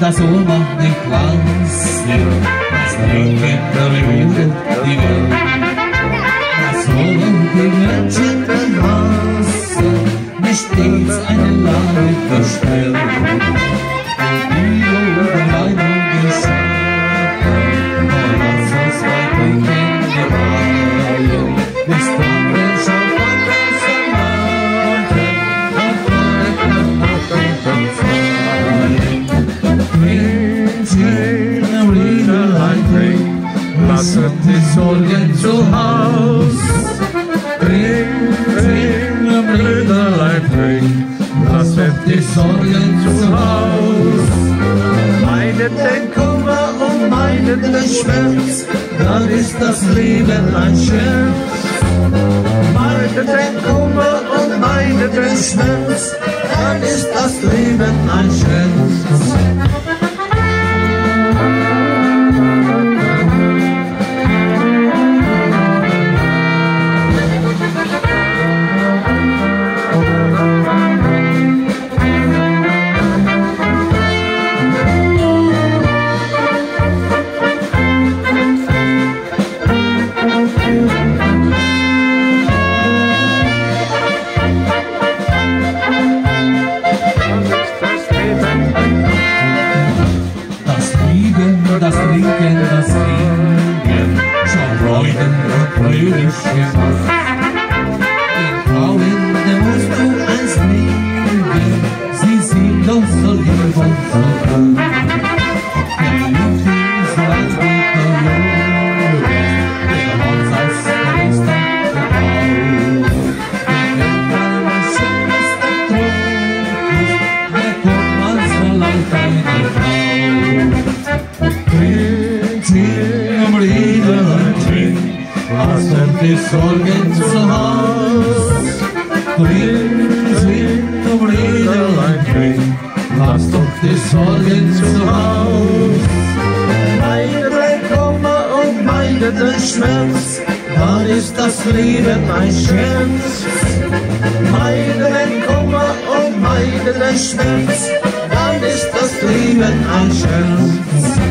da свободный кластер, старенький проведет диван. На свободный мячик класса, не штиц, а не лавы каштел. This all gets to house. Ring, a brother, I pray. Last with this all gets to house. Meidet den Kummer und meidet den Schmerz, dann ist das Leben ein Scherz. Meidet den Kummer und meidet den Schmerz, dann ist das Leben ein Scherz. Das Trinken, das Lieben, schon Freuden und fröhliche Macht. Den Frauen, da musst du eins lieben, sie sind doch so lieb und so gut. Die Lüfte so als Gitterlöwe, der Holz als der Lüster verbaut. Die Gänter, was schönster Trunk ist, der kommt man so lang keine Frau. Im Liedertrin, lass uns die Sorgen zu Haus. Im Liedertrin, lass uns die Sorgen zu Haus. Meidet den Kummer und meidet den Schmerz, dann ist das Leben ein Scherz. Meidet den Kummer und meidet den Schmerz, dann ist das Leben ein Scherz.